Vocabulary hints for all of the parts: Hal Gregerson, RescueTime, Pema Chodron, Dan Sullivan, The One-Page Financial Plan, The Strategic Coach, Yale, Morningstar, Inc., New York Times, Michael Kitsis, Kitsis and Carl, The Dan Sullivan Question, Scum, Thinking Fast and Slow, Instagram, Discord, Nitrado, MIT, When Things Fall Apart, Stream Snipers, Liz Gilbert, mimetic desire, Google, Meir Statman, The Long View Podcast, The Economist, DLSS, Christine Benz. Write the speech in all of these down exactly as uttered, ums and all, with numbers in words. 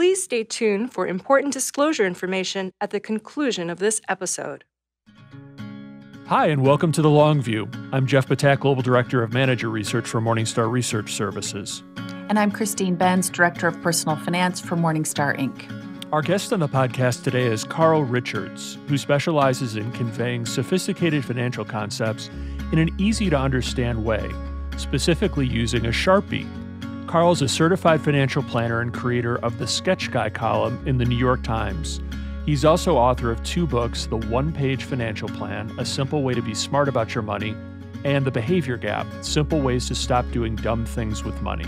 Please stay tuned for important disclosure information at the conclusion of this episode. Hi, and welcome to The Long View. I'm Jeff Patak, Global Director of Manager Research for Morningstar Research Services. And I'm Christine Benz, Director of Personal Finance for Morningstar, Incorporated. Our guest on the podcast today is Carl Richards, who specializes in conveying sophisticated financial concepts in an easy-to-understand way, specifically using a Sharpie. Carl's a certified financial planner and creator of the Sketch Guy column in the New York Times. He's also author of two books, The One-Page Financial Plan, A Simple Way to Be Smart About Your Money, and The Behavior Gap, Simple Ways to Stop Doing Dumb Things with Money.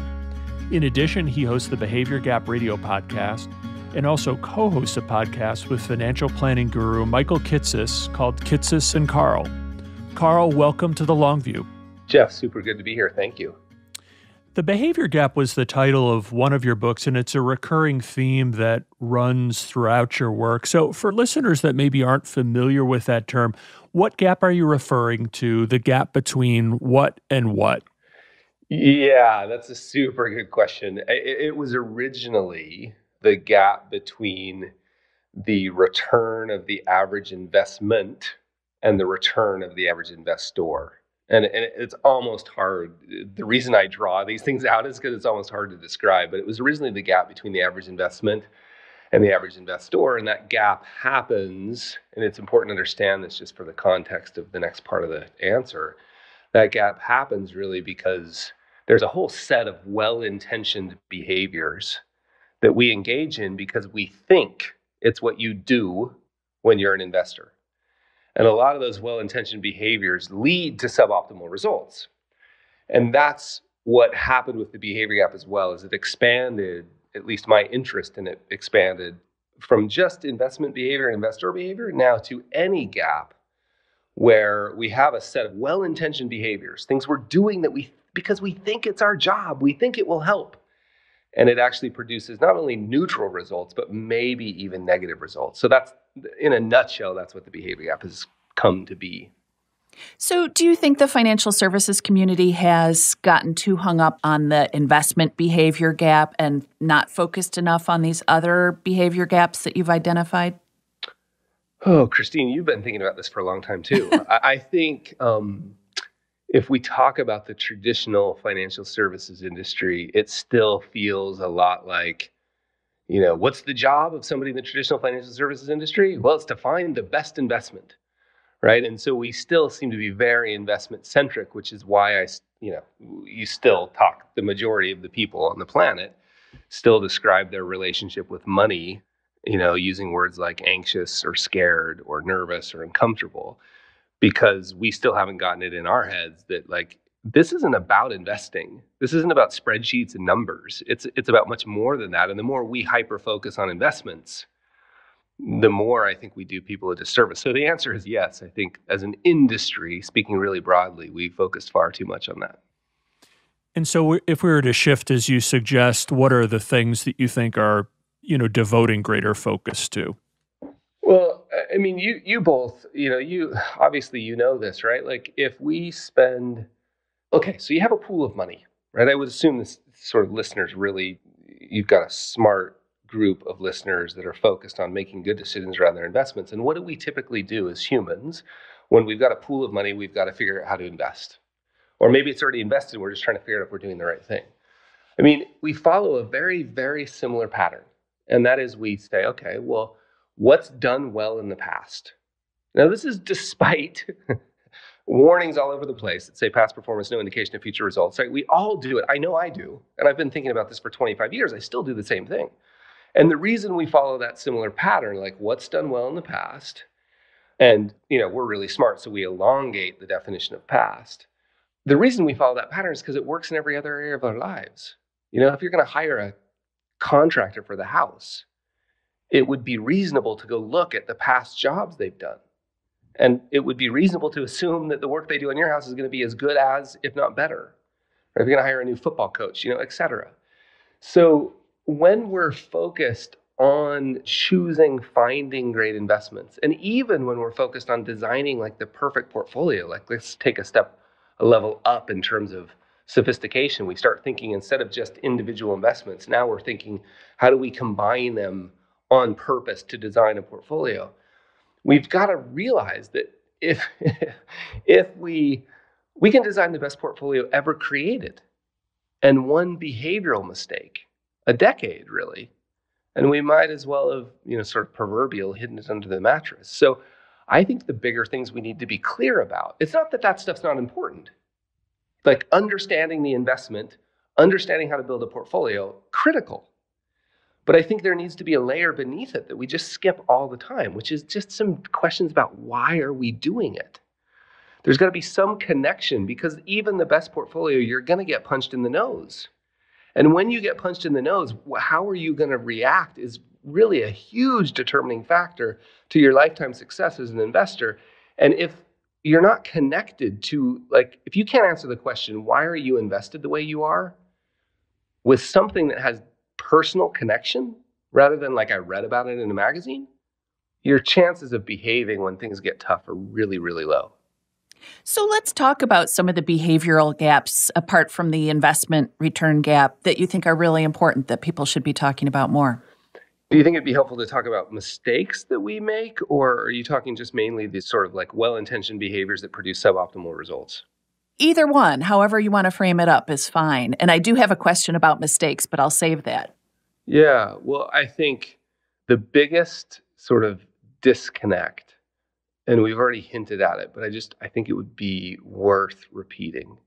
In addition, he hosts the Behavior Gap radio podcast and also co-hosts a podcast with financial planning guru Michael Kitsis called Kitsis and Carl. Carl, welcome to The Long View. Jeff, super good to be here. Thank you. The Behavior Gap was the title of one of your books, and it's a recurring theme that runs throughout your work. So for listeners that maybe aren't familiar with that term, what gap are you referring to, the gap between what and what? Yeah, that's a super good question. It, it was originally the gap between the return of the average investment and the return of the average investor. And, and it's almost hard. The reason I draw these things out is because it's almost hard to describe, but it was originally the gap between the average investment and the average investor. And that gap happens, and it's important to understand this just for the context of the next part of the answer. That gap happens really because there's a whole set of well-intentioned behaviors that we engage in because we think it's what you do when you're an investor. And a lot of those well-intentioned behaviors lead to suboptimal results. And that's what happened with the Behavior Gap as well, is it expanded, at least my interest in it expanded from just investment behavior and investor behavior now to any gap where we have a set of well-intentioned behaviors, things we're doing that we, because we think it's our job, we think it will help. And it actually produces not only neutral results, but maybe even negative results. So that's, in a nutshell, that's what the Behavior Gap has come to be. So do you think the financial services community has gotten too hung up on the investment behavior gap and not focused enough on these other behavior gaps that you've identified? Oh, Christine, you've been thinking about this for a long time, too. I think um, if we talk about the traditional financial services industry, it still feels a lot like, you know, what's the job of somebody in the traditional financial services industry? Well, it's to find the best investment, right? And so we still seem to be very investment centric, which is why I, you know, you still talk, the majority of the people on the planet still describe their relationship with money, you know, using words like anxious or scared or nervous or uncomfortable, because we still haven't gotten it in our heads that, like, this isn't about investing. This isn't about spreadsheets and numbers. It's it's about much more than that. And the more we hyper-focus on investments, the more I think we do people a disservice. So the answer is yes. I think as an industry, speaking really broadly, we focused far too much on that. And so if we were to shift, as you suggest, what are the things that you think are, you know, devoting greater focus to? Well, I mean, you you both, you know, you obviously you know this, right? Like if we spend... Okay, so you have a pool of money, right? I would assume this sort of listeners really, you've got a smart group of listeners that are focused on making good decisions around their investments. And what do we typically do as humans? When we've got a pool of money, we've got to figure out how to invest. Or maybe it's already invested, we're just trying to figure out if we're doing the right thing. I mean, we follow a very, very similar pattern. And that is we say, okay, well, what's done well in the past? Now, this is despite... warnings all over the place that say past performance, no indication of future results. Right? We all do it. I know I do. And I've been thinking about this for twenty-five years. I still do the same thing. And the reason we follow that similar pattern, like what's done well in the past, and you know we're really smart, so we elongate the definition of past. The reason we follow that pattern is because it works in every other area of our lives. You know, if you're going to hire a contractor for the house, it would be reasonable to go look at the past jobs they've done. And it would be reasonable to assume that the work they do in your house is going to be as good as, if not better. Or if you're going to hire a new football coach, you know, et cetera. So when we're focused on choosing, finding great investments, and even when we're focused on designing like the perfect portfolio, like let's take a step, a level up in terms of sophistication. We start thinking, instead of just individual investments, now we're thinking, how do we combine them on purpose to design a portfolio? We've got to realize that if if we we can design the best portfolio ever created, and one behavioral mistake a decade, really, and we might as well have, you know, sort of proverbial hidden it under the mattress. So I think the bigger things we need to be clear about, it's not that that stuff's not important. Like understanding the investment, understanding how to build a portfolio, critical. But I think there needs to be a layer beneath it that we just skip all the time, which is just some questions about why are we doing it? There's got to be some connection, because even the best portfolio, you're going to get punched in the nose. And when you get punched in the nose, how are you going to react is really a huge determining factor to your lifetime success as an investor. And if you're not connected to, like, if you can't answer the question, why are you invested the way you are, with something that has personal connection, rather than like I read about it in a magazine, your chances of behaving when things get tough are really, really low. So let's talk about some of the behavioral gaps, apart from the investment return gap, that you think are really important that people should be talking about more. Do you think it'd be helpful to talk about mistakes that we make, or are you talking just mainly these sort of like well-intentioned behaviors that produce suboptimal results? Either one, however you want to frame it up is fine. And I do have a question about mistakes, but I'll save that. Yeah, well, I think the biggest sort of disconnect, and we've already hinted at it, but I just, I think it would be worth repeating,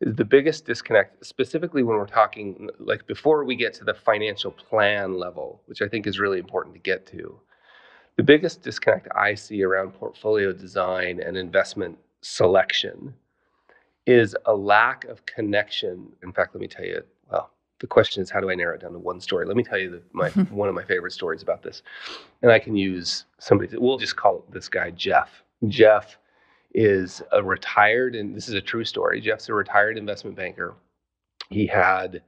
is the biggest disconnect, specifically when we're talking, like before we get to the financial plan level, which I think is really important to get to, the biggest disconnect I see around portfolio design and investment selection is a lack of connection. In fact, let me tell you, well, the question is, how do I narrow it down to one story? Let me tell you the, my one of my favorite stories about this. And I can use somebody, we'll just call this guy Jeff. Jeff is a retired, and this is a true story, Jeff's a retired investment banker. He had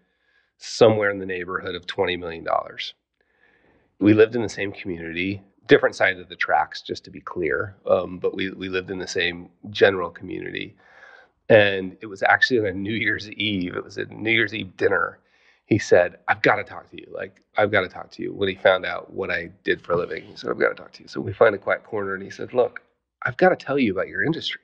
somewhere in the neighborhood of twenty million dollars. We lived in the same community, different side of the tracks, just to be clear, um, but we, we lived in the same general community. And it was actually on a New Year's Eve, it was a New Year's Eve dinner. He said, I've got to talk to you. Like, I've got to talk to you. When he found out what I did for a living, he said, I've got to talk to you. So we find a quiet corner and he said, look, I've got to tell you about your industry.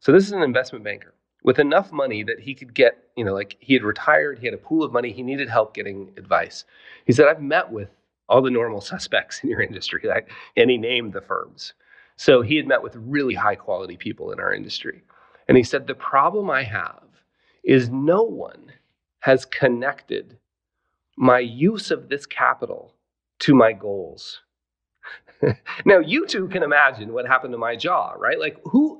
So this is an investment banker with enough money that he could get, you know, like he had retired, he had a pool of money, he needed help getting advice. He said, I've met with all the normal suspects in your industry, like, and he named the firms. So he had met with really high quality people in our industry. And he said, the problem I have is no one has connected my use of this capital to my goals. Now, you two can imagine what happened to my jaw, right? Like, who,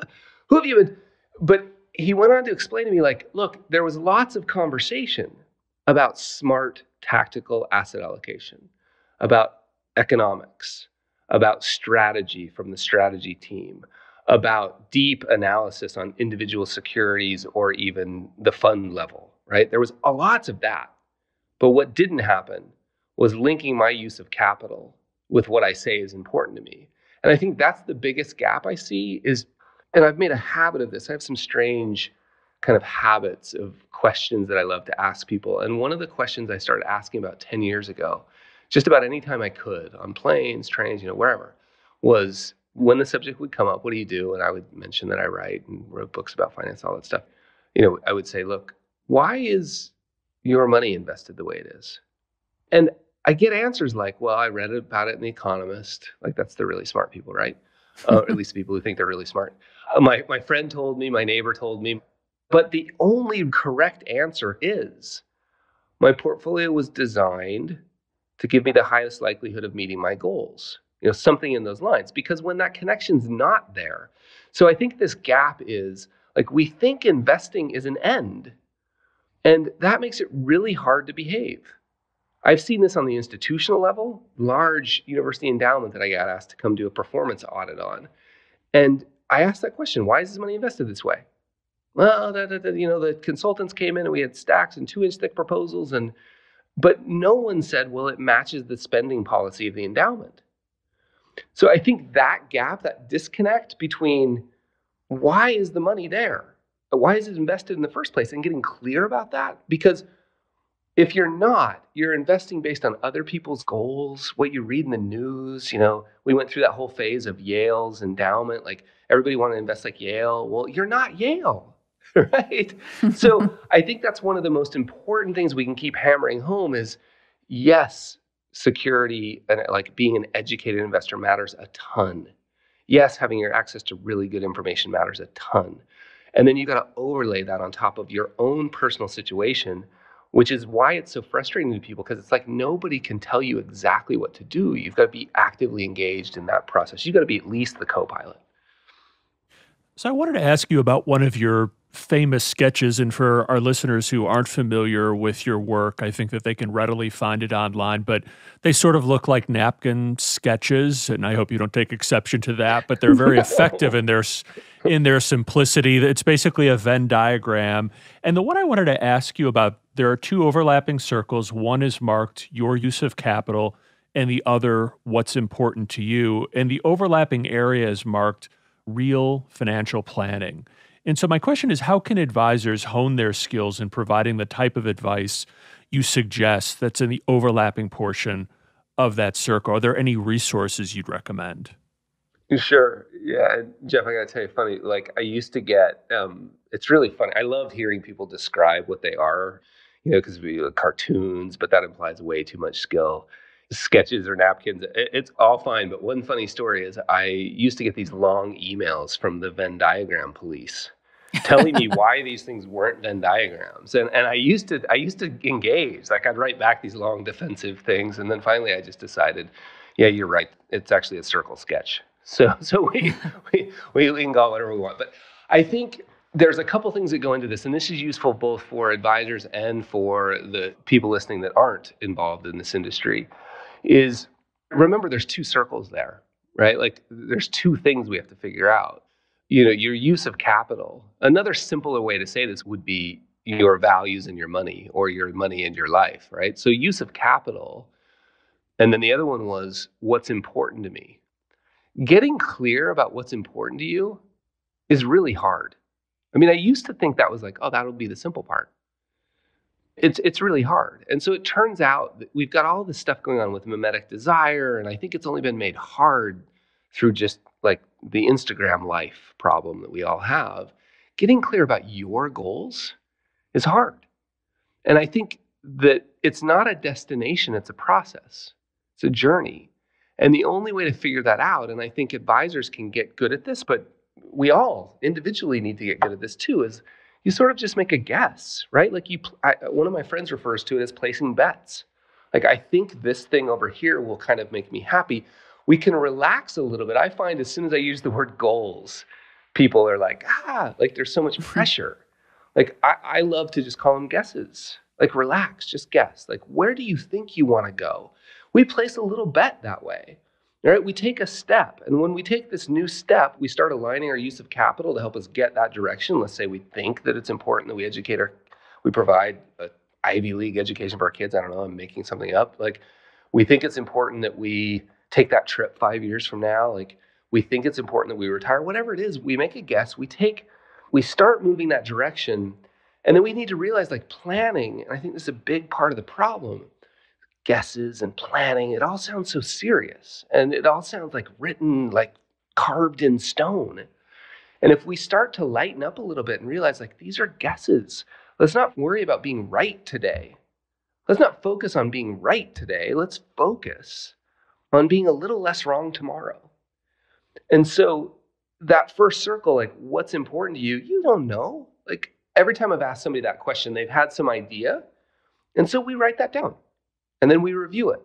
who have you been? But he went on to explain to me, like, look, there was lots of conversation about smart tactical asset allocation, about economics, about strategy from the strategy team, about deep analysis on individual securities or even the fund level. Right? There was a lot of that. But what didn't happen was linking my use of capital with what I say is important to me. And I think that's the biggest gap I see is, and I've made a habit of this. I have some strange kind of habits of questions that I love to ask people. And one of the questions I started asking about ten years ago, just about any time I could, on planes, trains, you know, wherever, was when the subject would come up, what do you do? And I would mention that I write and wrote books about finance, all that stuff. You know, I would say, look, why is your money invested the way it is? And I get answers like, well, I read about it in The Economist. Like, that's the really smart people, right? Uh, or at least the people who think they're really smart. Uh, my, my friend told me, my neighbor told me. But the only correct answer is, my portfolio was designed to give me the highest likelihood of meeting my goals. You know, something in those lines. Because when that connection's not there. So I think this gap is, like, we think investing is an end. And that makes it really hard to behave. I've seen this on the institutional level, large university endowment that I got asked to come do a performance audit on. And I asked that question, why is this money invested this way? Well, the, the, the, you know, the consultants came in and we had stacks and two inch thick proposals. And but no one said, well, it matches the spending policy of the endowment. So I think that gap, that disconnect between why is the money there why is it invested in the first place? And getting clear about that, because if you're not, you're investing based on other people's goals, what you read in the news. You know, we went through that whole phase of Yale's endowment, like everybody wanted to invest like Yale. Well, you're not Yale, right? So I think that's one of the most important things we can keep hammering home is, yes, security and like being an educated investor matters a ton. Yes, having your access to really good information matters a ton. And then you got to overlay that on top of your own personal situation, which is why it's so frustrating to people, because it's like nobody can tell you exactly what to do. You've got to be actively engaged in that process. You've got to be at least the co-pilot. So I wanted to ask you about one of your famous sketches. And for our listeners who aren't familiar with your work, I think that they can readily find it online. But they sort of look like napkin sketches. And I hope you don't take exception to that. But they're very effective in their, in their simplicity. It's basically a Venn diagram. And the one I wanted to ask you about, there are two overlapping circles. One is marked your use of capital and the other what's important to you. And the overlapping area is marked real financial planning. And so my question is, how can advisors hone their skills in providing the type of advice you suggest that's in the overlapping portion of that circle? Are there any resources you'd recommend? Sure. Yeah. Jeff, I got to tell you, funny, like I used to get, um, it's really funny. I love hearing people describe what they are. You know, because we look cartoons, but that implies way too much skill. Sketches or napkins, it, it's all fine. But one funny story is I used to get these long emails from the Venn diagram police telling me why these things weren't Venn diagrams. And and I used to I used to engage. Like I'd write back these long defensive things, and then finally I just decided, yeah, you're right. It's actually a circle sketch. So so we we we, we can call it whatever we want. But I think there's a couple things that go into this, and this is useful both for advisors and for the people listening that aren't involved in this industry, is remember there's two circles there, right? Like there's two things we have to figure out. You know, your use of capital. Another simpler way to say this would be your values and your money, or your money and your life, right? So use of capital. And then the other one was what's important to me. Getting clear about what's important to you is really hard. I mean, I used to think that was like, oh, that'll be the simple part. It's it's really hard. And so it turns out that we've got all this stuff going on with mimetic desire, and I think it's only been made hard through just like the Instagram life problem that we all have. Getting clear about your goals is hard. And I think that it's not a destination, it's a process. It's a journey. And the only way to figure that out, and I think advisors can get good at this, but we all individually need to get good at this too, is you sort of just make a guess, right? Like you, I, one of my friends refers to it as placing bets. Like, I think this thing over here will kind of make me happy. We can relax a little bit. I find as soon as I use the word goals, people are like, ah, like there's so much pressure. Like I, I love to just call them guesses. Like relax, just guess. Like, where do you think you want to go? We place a little bet that way. All right, we take a step, and when we take this new step, we start aligning our use of capital to help us get that direction. Let's say we think that it's important that we educate our, we provide an Ivy League education for our kids. I don't know, I'm making something up. Like, we think it's important that we take that trip five years from now. Like, we think it's important that we retire. Whatever it is, we make a guess. We take, we start moving that direction, and then we need to realize, like, planning, and I think this is a big part of the problem. Guesses and planning, it all sounds so serious, and it all sounds like written, like carved in stone. And if we start to lighten up a little bit and realize, like, these are guesses, let's not worry about being right today. Let's not focus on being right today. Let's focus on being a little less wrong tomorrow. And so that first circle, like, what's important to you? You don't know. Like, every time I've asked somebody that question, they've had some idea. And so we write that down. And then we review it.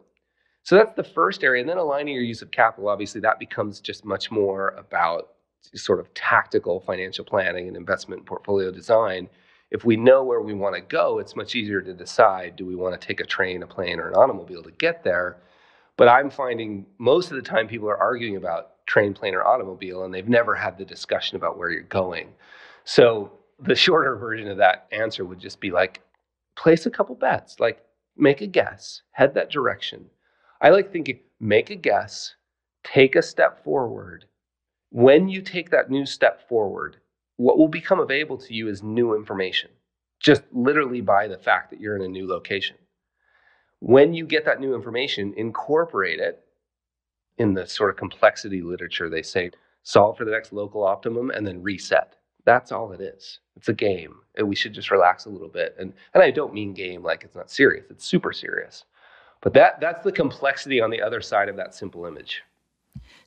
So that's the first area. And then aligning your use of capital, obviously, that becomes just much more about sort of tactical financial planning and investment portfolio design. If we know where we want to go, it's much easier to decide, do we want to take a train, a plane, or an automobile to get there? But I'm finding most of the time people are arguing about train, plane, or automobile, and they've never had the discussion about where you're going. So the shorter version of that answer would just be like, place a couple bets. Like, make a guess, head that direction. I like thinking, make a guess, take a step forward. When you take that new step forward, what will become available to you is new information, just literally by the fact that you're in a new location. When you get that new information, incorporate it. In the sort of complexity literature, they say, solve for the next local optimum and then reset. That's all it is. It's a game. And we should just relax a little bit. And and I don't mean game like it's not serious. It's super serious. But that that's the complexity on the other side of that simple image.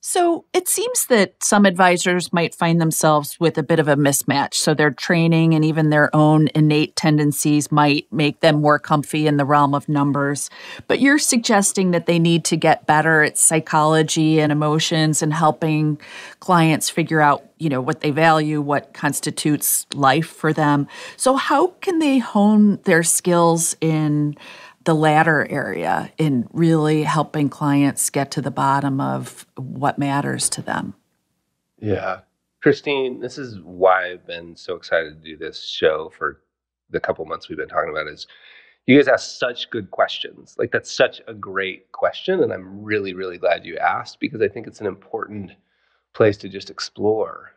So it seems that some advisors might find themselves with a bit of a mismatch. So their training and even their own innate tendencies might make them more comfy in the realm of numbers. But you're suggesting that they need to get better at psychology and emotions and helping clients figure out, you know, what they value, what constitutes life for them. So how can they hone their skills in the latter area in really helping clients get to the bottom of what matters to them? Yeah. Christine, this is why I've been so excited to do this show for the couple months we've been talking about is you guys ask such good questions. Like, that's such a great question. And I'm really, really glad you asked, because I think it's an important place to just explore.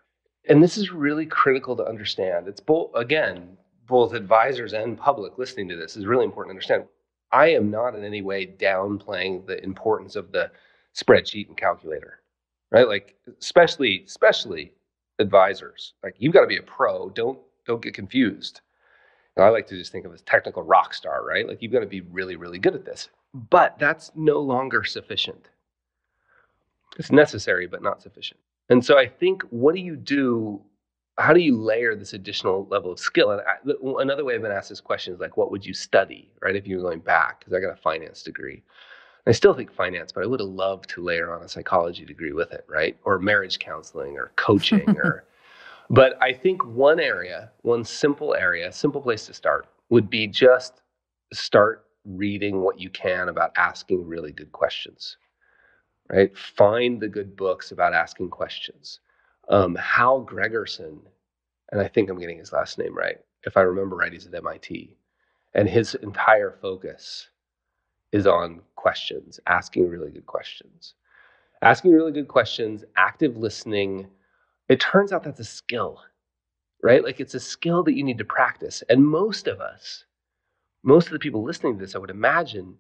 And this is really critical to understand. It's both, again, both advisors and public listening to this is really important to understand. I am not in any way downplaying the importance of the spreadsheet and calculator, right? Like, especially, especially advisors, like, you've got to be a pro. Don't, don't get confused. And I like to just think of it as technical rock star, right? Like, you've got to be really, really good at this, but that's no longer sufficient. It's necessary, but not sufficient. And so I think, what do you do? How do you layer this additional level of skill? And I, another way I've been asked this question is, like, what would you study, right? If you were going back, because I got a finance degree. I still think finance, but I would have loved to layer on a psychology degree with it, right? Or marriage counseling or coaching. or. But I think one area, one simple area, simple place to start would be just start reading what you can about asking really good questions, right? Find the good books about asking questions. Um, Hal Gregerson, and I think I'm getting his last name right. If I remember right, he's at M I T. And his entire focus is on questions, asking really good questions. Asking really good questions, active listening. It turns out that's a skill, right? Like, it's a skill that you need to practice. And most of us, most of the people listening to this, I would imagine,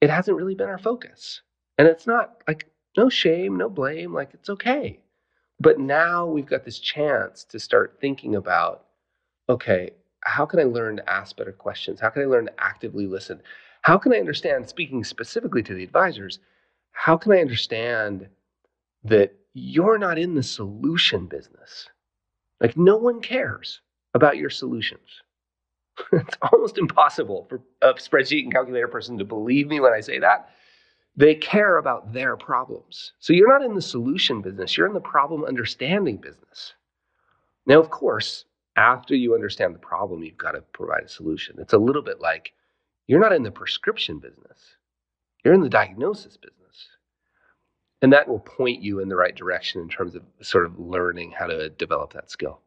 it hasn't really been our focus. And it's not, like, no shame, no blame, like, it's okay. But now we've got this chance to start thinking about, okay, how can I learn to ask better questions? How can I learn to actively listen? How can I understand, speaking specifically to the advisors, how can I understand that you're not in the solution business? Like, no one cares about your solutions. It's almost impossible for a spreadsheet and calculator person to believe me when I say that. They care about their problems. So you're not in the solution business. You're in the problem understanding business. Now, of course, after you understand the problem, you've got to provide a solution. It's a little bit like, you're not in the prescription business. You're in the diagnosis business. And that will point you in the right direction in terms of sort of learning how to develop that skill.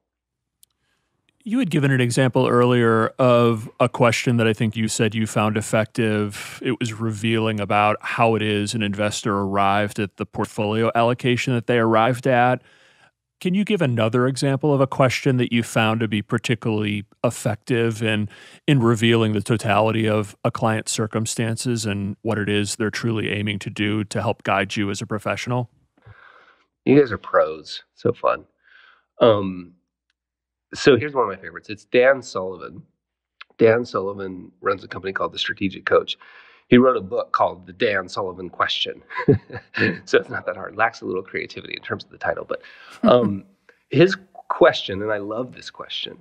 You had given an example earlier of a question that I think you said you found effective. It was revealing about how it is an investor arrived at the portfolio allocation that they arrived at. Can you give another example of a question that you found to be particularly effective in, in revealing the totality of a client's circumstances and what it is they're truly aiming to do to help guide you as a professional? You guys are pros. So fun. Um, So here's one of my favorites. It's Dan Sullivan. Dan Sullivan runs a company called The Strategic Coach. He wrote a book called The Dan Sullivan Question. So it's not that hard. It lacks a little creativity in terms of the title. But um, his question, and I love this question,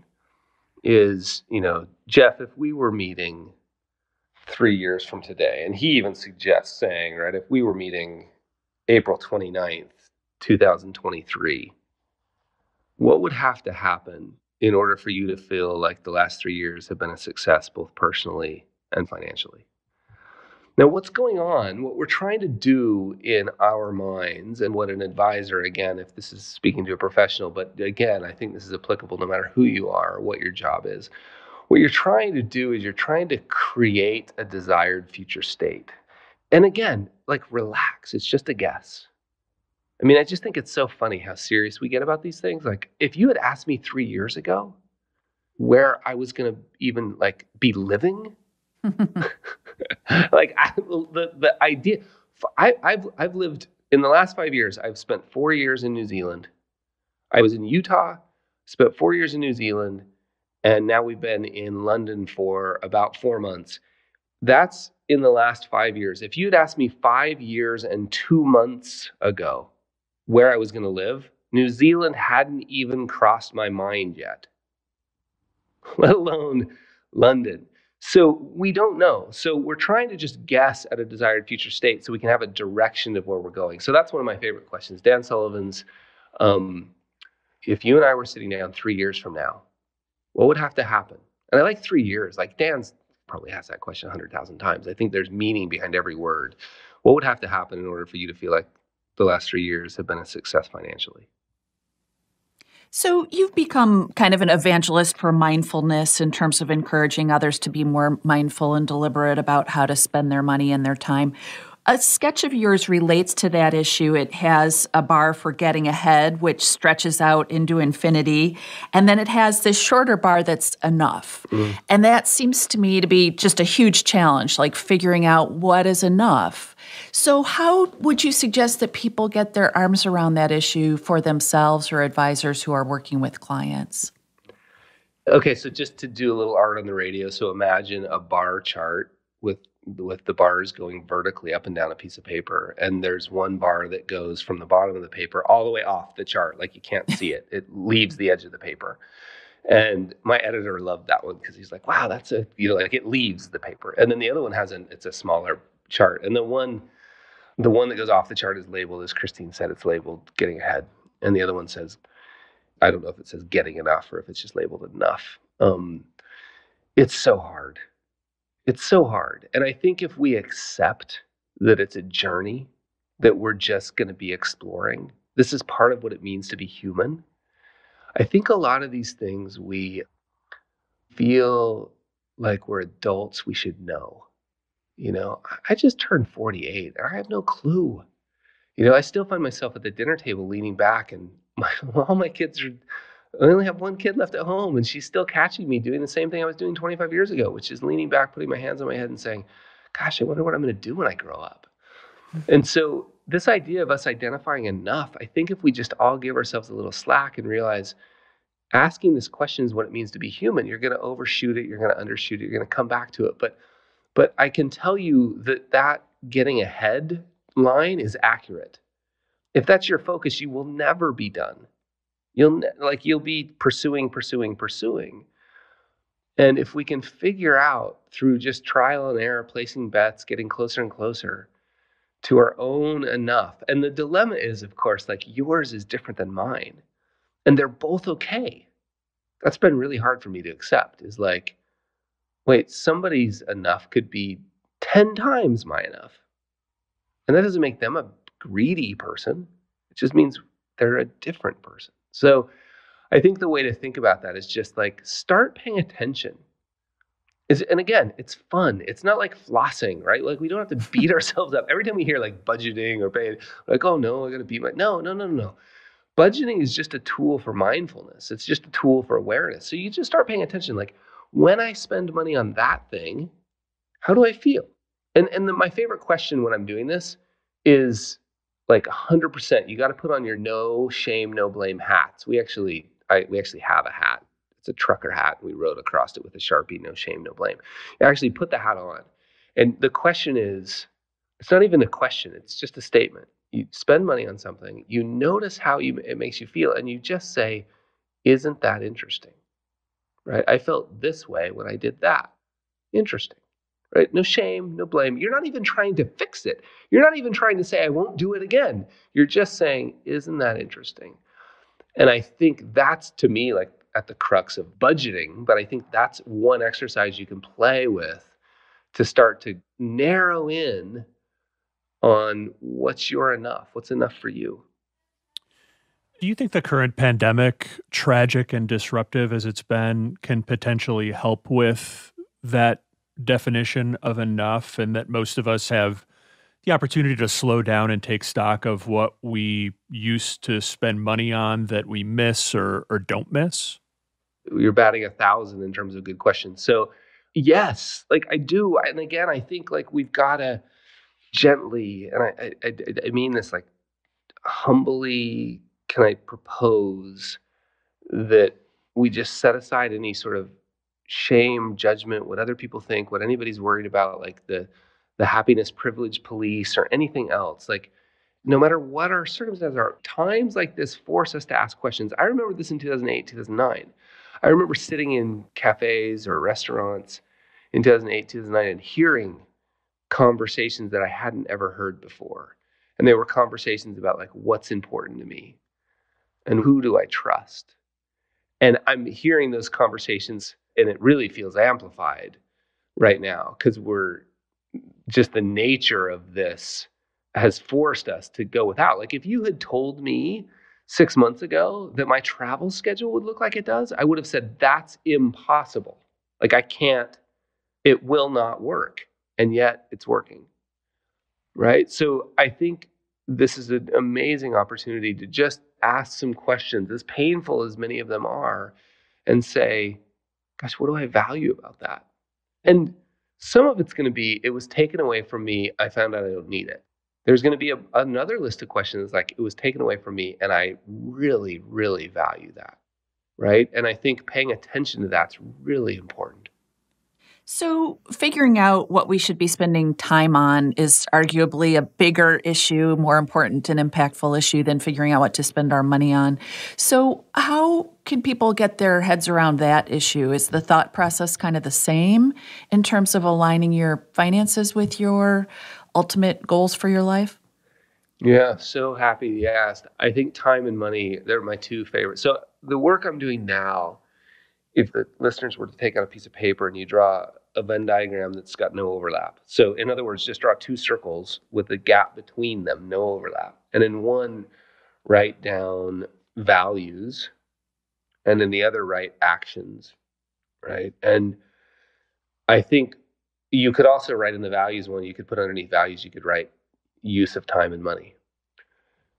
is, you know, Jeff, if we were meeting three years from today, and he even suggests saying, right, if we were meeting April twenty-ninth, two thousand twenty-three, what would have to happen in order for you to feel like the last three years have been a success, both personally and financially? Now, what's going on, what we're trying to do in our minds, and what an advisor, again, if this is speaking to a professional, but again, I think this is applicable no matter who you are or what your job is. What you're trying to do is you're trying to create a desired future state. And again, like, relax. It's just a guess. I mean, I just think it's so funny how serious we get about these things. Like, if you had asked me three years ago where I was going to even like be living, like I, the the idea, I, I've I've lived in the last five years. I've spent four years in New Zealand. I was in Utah, spent four years in New Zealand, and now we've been in London for about four months. That's in the last five years. If you'd asked me five years and two months ago where I was going to live, New Zealand hadn't even crossed my mind yet, let alone London. So we don't know. So we're trying to just guess at a desired future state so we can have a direction of where we're going. So that's one of my favorite questions. Dan Sullivan's, um, if you and I were sitting down three years from now, what would have to happen? And I like three years. Like Dan's probably asked that question one hundred thousand times. I think there's meaning behind every word. What would have to happen in order for you to feel like the last three years have been a success financially? So you've become kind of an evangelist for mindfulness in terms of encouraging others to be more mindful and deliberate about how to spend their money and their time. A sketch of yours relates to that issue. It has a bar for getting ahead, which stretches out into infinity, and then it has this shorter bar that's enough. Mm. And that seems to me to be just a huge challenge, like figuring out what is enough. So how would you suggest that people get their arms around that issue for themselves or advisors who are working with clients? Okay, so just to do a little art on the radio, so imagine a bar chart with with the bars going vertically up and down a piece of paper, and there's one bar that goes from the bottom of the paper all the way off the chart, like you can't see it. It leaves the edge of the paper. And my editor loved that one because he's like, wow, that's a, you know, like it leaves the paper. And then the other one has an, it's a smaller chart. And the one the one that goes off the chart is labeled, as Christine said, it's labeled getting ahead. And the other one says, I don't know if it says getting enough or if it's just labeled enough. Um, it's so hard. It's so hard. And I think if we accept that it's a journey that we're just going to be exploring, this is part of what it means to be human. I think a lot of these things we feel like we're adults, we should know. You know, I just turned forty-eight and I have no clue. You know, I still find myself at the dinner table leaning back and my, all my kids are, I only have one kid left at home and she's still catching me doing the same thing I was doing twenty-five years ago, which is leaning back, putting my hands on my head and saying, gosh, I wonder what I'm going to do when I grow up. And so this idea of us identifying enough, I think if we just all give ourselves a little slack and realize asking this question is what it means to be human, you're going to overshoot it, you're going to undershoot it, you're going to come back to it. But But I can tell you that that getting ahead line is accurate. If that's your focus, you will never be done. You'll ne- like you'll be pursuing, pursuing, pursuing. And if we can figure out through just trial and error, placing bets, getting closer and closer to our own enough. And the dilemma is, of course, like yours is different than mine. And they're both okay. That's been really hard for me to accept, is like, wait, somebody's enough could be ten times my enough. And that doesn't make them a greedy person. It just means they're a different person. So I think the way to think about that is just like start paying attention. It's, and again, it's fun. It's not like flossing, right? Like we don't have to beat ourselves up. Every time we hear like budgeting or paying, like, oh no, I got to beat my, no, no, no, no. Budgeting is just a tool for mindfulness. It's just a tool for awareness. So you just start paying attention. Like, when I spend money on that thing, how do I feel? And and the, my favorite question when I'm doing this is like one hundred percent. You got to put on your no shame, no blame hats. We actually, I, we actually have a hat. It's a trucker hat. We wrote across it with a Sharpie, no shame, no blame. You actually put the hat on. And the question is, it's not even a question. It's just a statement. You spend money on something. You notice how you, it makes you feel. And you just say, isn't that interesting? Right? I felt this way when I did that. Interesting, right? No shame, no blame. You're not even trying to fix it. You're not even trying to say, I won't do it again. You're just saying, isn't that interesting? And I think that's, to me, like at the crux of budgeting, but I think that's one exercise you can play with to start to narrow in on what's your enough, what's enough for you. Do you think the current pandemic, tragic and disruptive as it's been, can potentially help with that definition of enough, and that most of us have the opportunity to slow down and take stock of what we used to spend money on that we miss or, or don't miss? You're batting a thousand in terms of good questions. So yes, like I do. And again, I think like we've got to gently, and I, I, I mean this like humbly, can I propose that we just set aside any sort of shame, judgment, what other people think, what anybody's worried about, like the the happiness privilege police or anything else. Like, no matter what our circumstances are, times like this force us to ask questions. I remember this in two thousand eight, two thousand nine. I remember sitting in cafes or restaurants in two thousand eight, two thousand nine, and hearing conversations that I hadn't ever heard before. And they were conversations about like, what's important to me and who do I trust? And I'm hearing those conversations, and it really feels amplified right now because we're just the nature of this has forced us to go without. Like if you had told me six months ago that my travel schedule would look like it does, I would have said, that's impossible. Like I can't, it will not work. And yet it's working, right? So I think this is an amazing opportunity to just ask some questions, as painful as many of them are, and say, gosh, what do I value about that? And some of it's going to be, it was taken away from me, I found out I don't need it. There's going to be a, another list of questions like, it was taken away from me and I really, really value that, right? And I think paying attention to that's really important. So figuring out what we should be spending time on is arguably a bigger issue, more important and impactful issue than figuring out what to spend our money on. So how can people get their heads around that issue? Is the thought process kind of the same in terms of aligning your finances with your ultimate goals for your life? Yeah, so happy you asked. I think time and money, they're my two favorites. So the work I'm doing now, if the listeners were to take out a piece of paper and you draw a Venn diagram that's got no overlap. So in other words, just draw two circles with a gap between them, no overlap. And in one, write down values, and in the other, write actions, right? And I think you could also write in the values one, you could put underneath values, you could write use of time and money.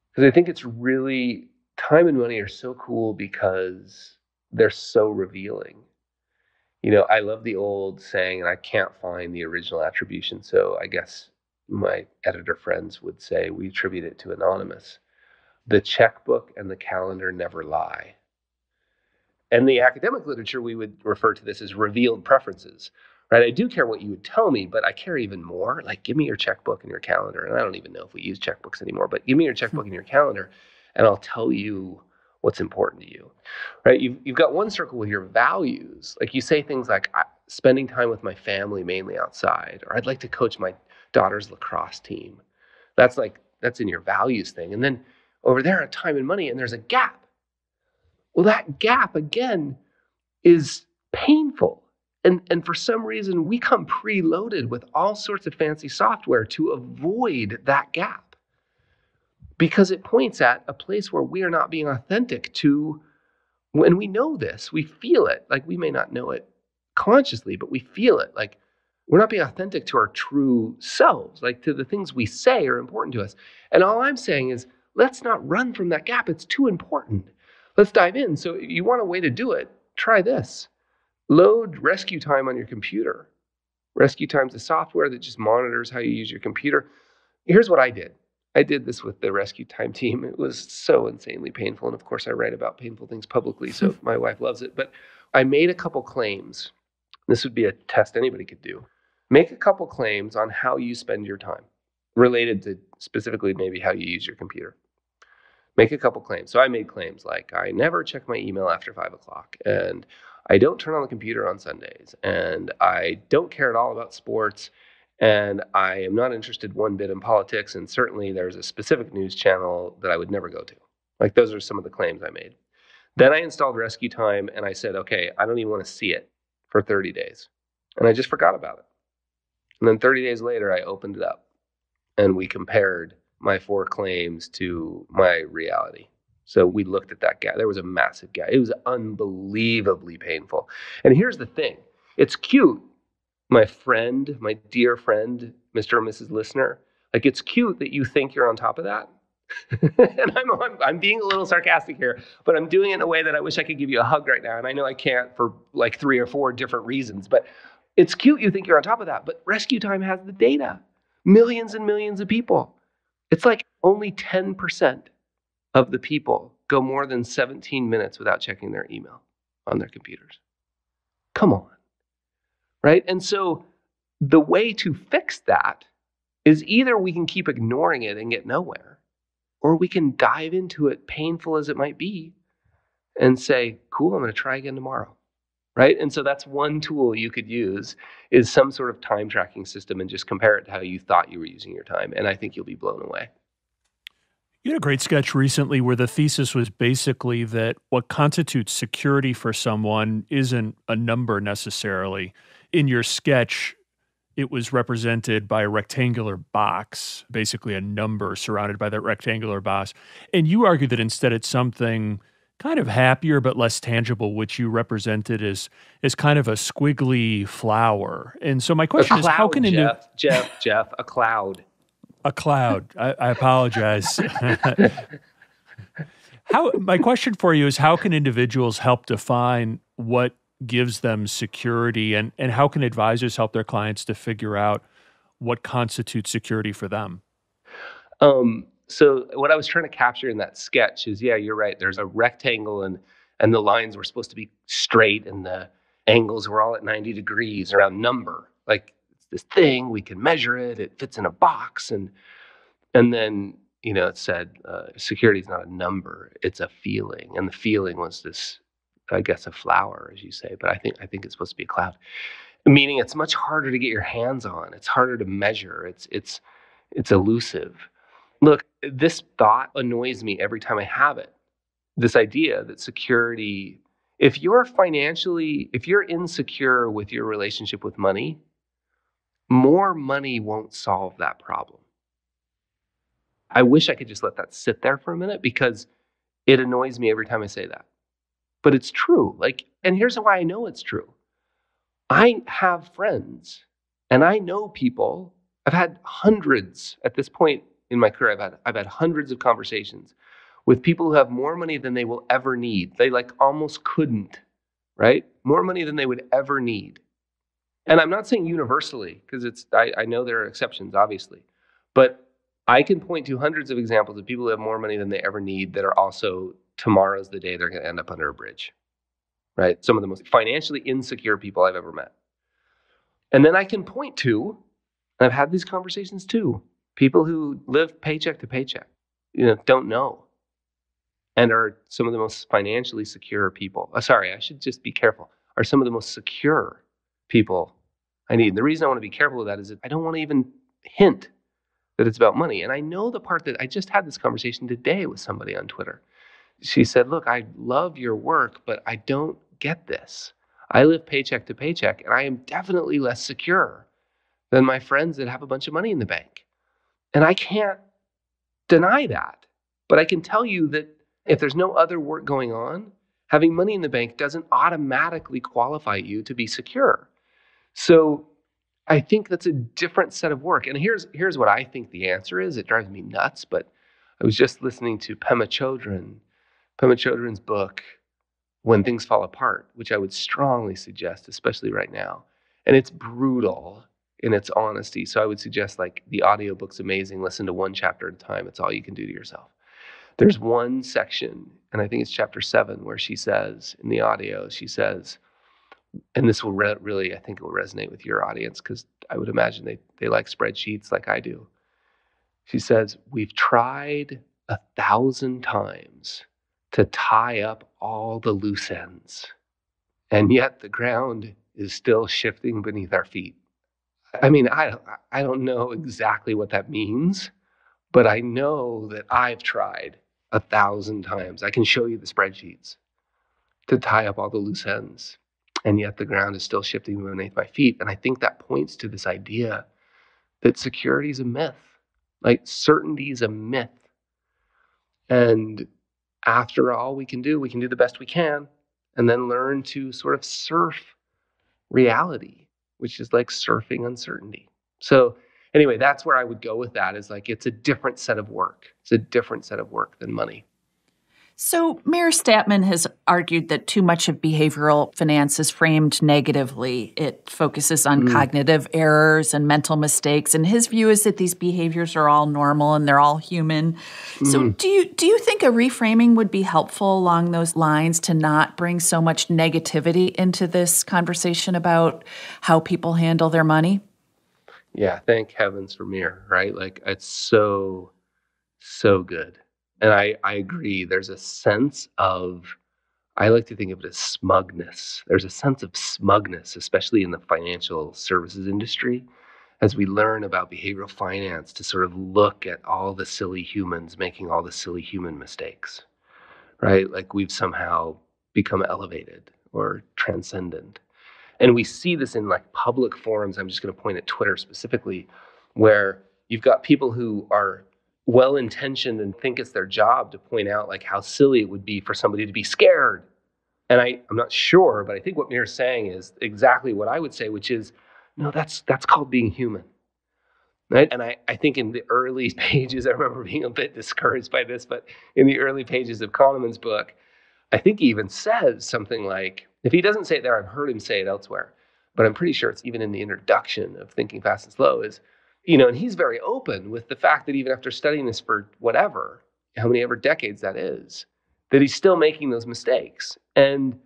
Because I think it's really, time and money are so cool because they're so revealing. You know, I love the old saying, and I can't find the original attribution, so I guess my editor friends would say we attribute it to Anonymous. The checkbook and the calendar never lie. And the academic literature, we would refer to this as revealed preferences, right? I do care what you would tell me, but I care even more. Like, give me your checkbook and your calendar. And I don't even know if we use checkbooks anymore, but give me your checkbook and your calendar, and I'll tell you what's important to you, right? You've, you've got one circle with your values. Like you say things like spending time with my family, mainly outside, or I'd like to coach my daughter's lacrosse team. That's like, that's in your values thing. And then over there are time and money, and there's a gap. Well, that gap again is painful. And, and for some reason we come preloaded with all sorts of fancy software to avoid that gap, because it points at a place where we are not being authentic to, when we know this, we feel it. Like we may not know it consciously, but we feel it. Like we're not being authentic to our true selves, like to the things we say are important to us. And all I'm saying is, let's not run from that gap. It's too important. Let's dive in. So if you want a way to do it, try this. Load RescueTime on your computer. RescueTime is a software that just monitors how you use your computer. Here's what I did. I did this with the RescueTime team. It was so insanely painful. And of course, I write about painful things publicly, so my wife loves it. But I made a couple claims. This would be a test anybody could do. Make a couple claims on how you spend your time, related to specifically maybe how you use your computer. Make a couple claims. So I made claims like, I never check my email after five o'clock, and I don't turn on the computer on Sundays, and I don't care at all about sports, and I am not interested one bit in politics, and certainly there's a specific news channel that I would never go to. Like, those are some of the claims I made. Then I installed RescueTime, and I said, okay, I don't even want to see it for thirty days. And I just forgot about it. And then thirty days later, I opened it up, and we compared my four claims to my reality. So we looked at that gap. There was a massive gap. It was unbelievably painful. And here's the thing. It's cute. My friend, my dear friend, Mister and Missus Listener, Like, it's cute that you think you're on top of that. And I'm, I'm, I'm being a little sarcastic here, but I'm doing it in a way that I wish I could give you a hug right now. And I know I can't for like three or four different reasons, but it's cute you think you're on top of that. But RescueTime has the data. Millions and millions of people. It's like only ten percent of the people go more than seventeen minutes without checking their email on their computers. Come on, right? And so the way to fix that is either we can keep ignoring it and get nowhere, or we can dive into it, painful as it might be, and say, cool, I'm going to try again tomorrow, right? And so that's one tool you could use, is some sort of time tracking system, and just compare it to how you thought you were using your time. And I think you'll be blown away. You had a great sketch recently where the thesis was basically that what constitutes security for someone isn't a number necessarily. In your sketch, it was represented by a rectangular box, basically a number surrounded by that rectangular box. And you argued that instead it's something kind of happier but less tangible, which you represented as, as kind of a squiggly flower. And so my question is, how can a new— Jeff, Jeff, a cloud. A cloud. I, I apologize. How, my question for you is, how can individuals help define what gives them security, and, and how can advisors help their clients to figure out what constitutes security for them? Um, so what I was trying to capture in that sketch is, yeah, you're right. There's a rectangle, and and the lines were supposed to be straight, and the angles were all at ninety degrees around number. Like, this thing, we can measure it, it fits in a box. And and then, you know, it said, uh, security is not a number, it's a feeling. And the feeling was this, I guess, a flower, as you say, but I think I think it's supposed to be a cloud. Meaning it's much harder to get your hands on, it's harder to measure, it's it's it's elusive. Look, this thought annoys me every time I have it. This idea that security, if you're financially, if you're insecure with your relationship with money, more money won't solve that problem. I wish I could just let that sit there for a minute, because it annoys me every time I say that. But it's true. Like, and here's why I know it's true. I have friends, and I know people. I've had hundreds at this point in my career. I've had I've had hundreds of conversations with people who have more money than they will ever need. They like almost couldn't, right? More money than they would ever need. And I'm not saying universally, because it's I, I know there are exceptions, obviously. But I can point to hundreds of examples of people who have more money than they ever need that are also, tomorrow's the day they're going to end up under a bridge, right? Some of the most financially insecure people I've ever met. And then I can point to, and I've had these conversations too, people who live paycheck to paycheck, you know, don't know, and are some of the most financially secure people. Oh, sorry, I should just be careful. Are some of the most secure people I need. And the reason I want to be careful with that is that I don't want to even hint that it's about money. And I know the part that I just had this conversation today with somebody on Twitter. She said, look, I love your work, but I don't get this. I live paycheck to paycheck, and I am definitely less secure than my friends that have a bunch of money in the bank. And I can't deny that. But I can tell you that if there's no other work going on, having money in the bank doesn't automatically qualify you to be secure. So I think that's a different set of work. And here's here's what I think the answer is. It drives me nuts, but I was just listening to Pema Chodron, Pema Chodron's book, When Things Fall Apart, which I would strongly suggest, especially right now. And it's brutal in its honesty. So I would suggest, like, the audiobook's amazing. Listen to one chapter at a time. It's all you can do to yourself. There's one section, and I think it's chapter seven, where she says, in the audio, she says, and this will re- really, I think it will resonate with your audience, because I would imagine they, they like spreadsheets like I do. She says, we've tried a thousand times to tie up all the loose ends, and yet the ground is still shifting beneath our feet. I mean, I, I don't know exactly what that means, but I know that I've tried a thousand times. I can show you the spreadsheets to tie up all the loose ends, and yet the ground is still shifting beneath my feet. And I think that points to this idea that security is a myth, like certainty is a myth. And after all we can do, we can do the best we can, and then learn to sort of surf reality, which is like surfing uncertainty. So anyway, that's where I would go with that, is like, it's a different set of work. It's a different set of work than money. So Meir Statman has argued that too much of behavioral finance is framed negatively. It focuses on mm. cognitive errors and mental mistakes. And his view is that these behaviors are all normal and they're all human. Mm. So do you do you think a reframing would be helpful along those lines to not bring so much negativity into this conversation about how people handle their money? Yeah, thank heavens for Meir, right? Like, it's so, so good. And I, I agree, there's a sense of, I like to think of it as smugness. There's a sense of smugness, especially in the financial services industry, as we learn about behavioral finance, to sort of look at all the silly humans making all the silly human mistakes, right? Like we've somehow become elevated or transcendent. And we see this in like public forums. I'm just going to point at Twitter specifically, where you've got people who are well-intentioned and think it's their job to point out like how silly it would be for somebody to be scared. And I, I'm not sure, but I think what Meir's saying is exactly what I would say, which is, no, that's that's called being human. Right? And I, I think in the early pages, I remember being a bit discouraged by this, but in the early pages of Kahneman's book, I think he even says something like, if he doesn't say it there, I've heard him say it elsewhere, but I'm pretty sure it's even in the introduction of Thinking Fast and Slow, is, you know, and he's very open with the fact that even after studying this for whatever, how many ever decades that is, that he's still making those mistakes. And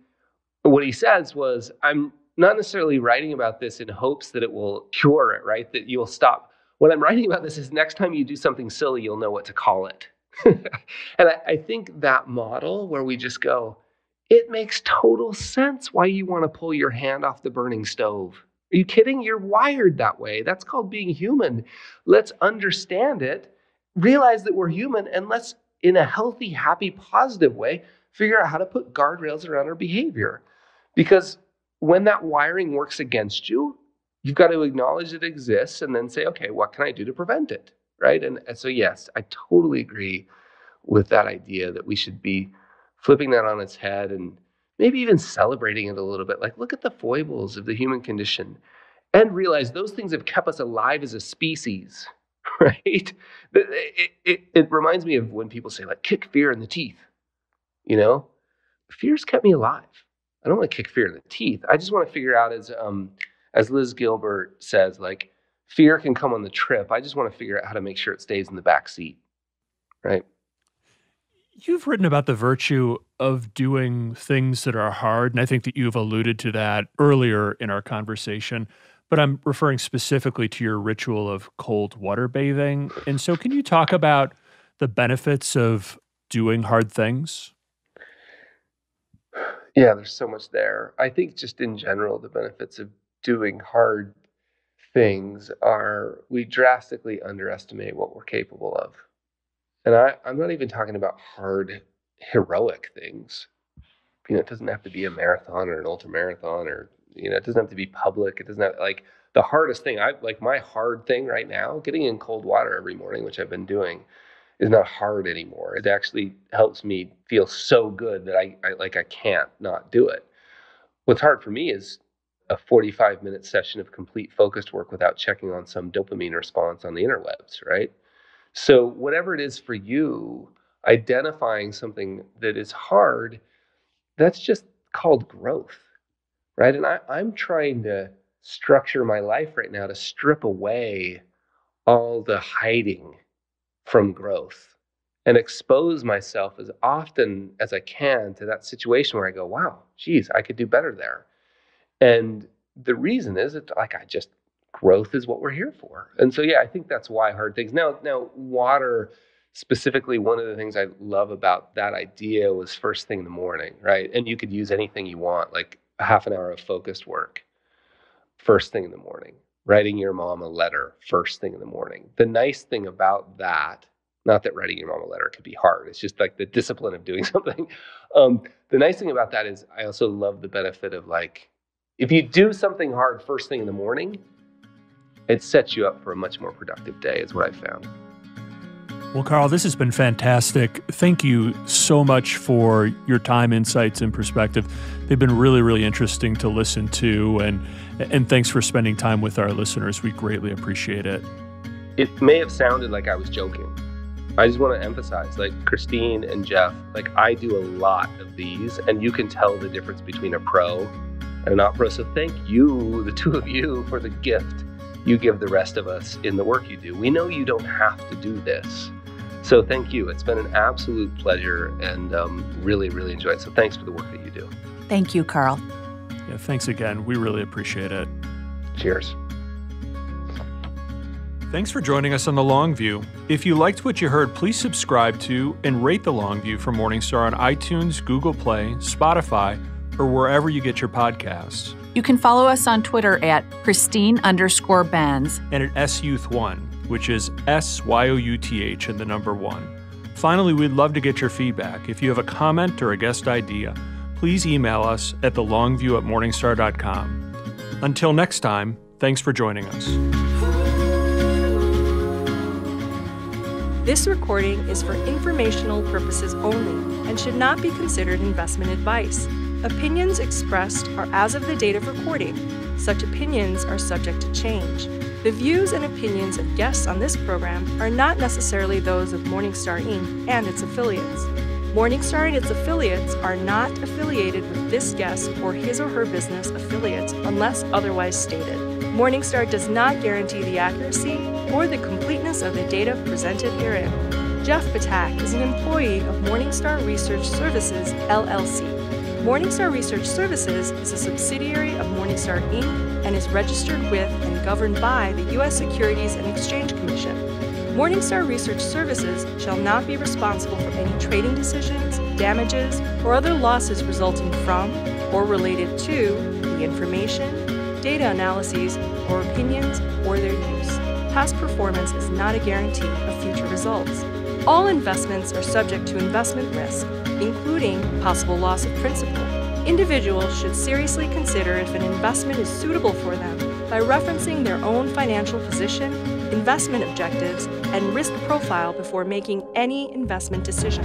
what he says was, I'm not necessarily writing about this in hopes that it will cure it, right? That you'll stop. What I'm writing about this is next time you do something silly, you'll know what to call it. And I, I think that model where we just go, it makes total sense why you want to pull your hand off the burning stove. Are you kidding? You're wired that way. That's called being human. Let's understand it, realize that we're human, and let's, in a healthy, happy, positive way, figure out how to put guardrails around our behavior. Because when that wiring works against you, you've got to acknowledge it exists and then say, okay, what can I do to prevent it, right? And, and so, yes, I totally agree with that idea that we should be flipping that on its head and maybe even celebrating it a little bit, like look at the foibles of the human condition and realize those things have kept us alive as a species, right? It, it, it reminds me of when people say like, kick fear in the teeth, you know? Fear's kept me alive. I don't want to kick fear in the teeth. I just want to figure out, as, um, as Liz Gilbert says, like fear can come on the trip. I just want to figure out how to make sure it stays in the back seat, right? You've written about the virtue of doing things that are hard, and I think that you've alluded to that earlier in our conversation, but I'm referring specifically to your ritual of cold water bathing. And so can you talk about the benefits of doing hard things? Yeah, there's so much there. I think just in general, the benefits of doing hard things are we drastically underestimate what we're capable of. And I, I'm not even talking about hard, heroic things. You know, it doesn't have to be a marathon or an ultra marathon, or, you know, it doesn't have to be public. It doesn't have, like, the hardest thing, I like my hard thing right now, getting in cold water every morning, which I've been doing, is not hard anymore. It actually helps me feel so good that I, I like, I can't not do it. What's hard for me is a forty-five minute session of complete focused work without checking on some dopamine response on the interwebs, right? So whatever it is for you, identifying something that is hard, that's just called growth, right? And I, I'm trying to structure my life right now to strip away all the hiding from growth and expose myself as often as I can to that situation where I go, wow, geez, I could do better there. And the reason is that, like, I just, growth is what we're here for. And so, yeah, I think that's why hard things. Now, now, water specifically, one of the things I love about that idea was first thing in the morning, right? And you could use anything you want, like half an hour of focused work, first thing in the morning, writing your mom a letter, first thing in the morning. The nice thing about that, not that writing your mom a letter could be hard, it's just like the discipline of doing something. Um, the nice thing about that is I also love the benefit of, like, if you do something hard first thing in the morning, it sets you up for a much more productive day, is what I found. Well, Carl, this has been fantastic. Thank you so much for your time, insights, and perspective. They've been really, really interesting to listen to, and, and thanks for spending time with our listeners. We greatly appreciate it. It may have sounded like I was joking. I just want to emphasize, like Christine and Jeff, like I do a lot of these, and you can tell the difference between a pro and a not pro. So thank you, the two of you, for the gift you give the rest of us in the work you do. We know you don't have to do this. So thank you. It's been an absolute pleasure and um, really, really enjoyed it. So thanks for the work that you do. Thank you, Carl. Yeah, thanks again. We really appreciate it. Cheers. Thanks for joining us on The Long View. If you liked what you heard, please subscribe to and rate The Long View for Morningstar on iTunes, Google Play, Spotify, or wherever you get your podcasts. You can follow us on Twitter at Christine underscore Benz and at S youth one, which is S Y O U T H and the number one. Finally, we'd love to get your feedback. If you have a comment or a guest idea, please email us at the long view at morningstar dot com. Until next time, thanks for joining us. This recording is for informational purposes only and should not be considered investment advice. Opinions expressed are as of the date of recording. Such opinions are subject to change. The views and opinions of guests on this program are not necessarily those of Morningstar, Incorporated and its affiliates. Morningstar and its affiliates are not affiliated with this guest or his or her business affiliates unless otherwise stated. Morningstar does not guarantee the accuracy or the completeness of the data presented herein. Jeff Patak is an employee of Morningstar Research Services, L L C. Morningstar Research Services is a subsidiary of Morningstar, Incorporated and is registered with and governed by the U S Securities and Exchange Commission. Morningstar Research Services shall not be responsible for any trading decisions, damages, or other losses resulting from or related to the information, data analyses, or opinions or their use. Past performance is not a guarantee of future results. All investments are subject to investment risk, including possible loss of principal. Individuals should seriously consider if an investment is suitable for them by referencing their own financial position, investment objectives, and risk profile before making any investment decision.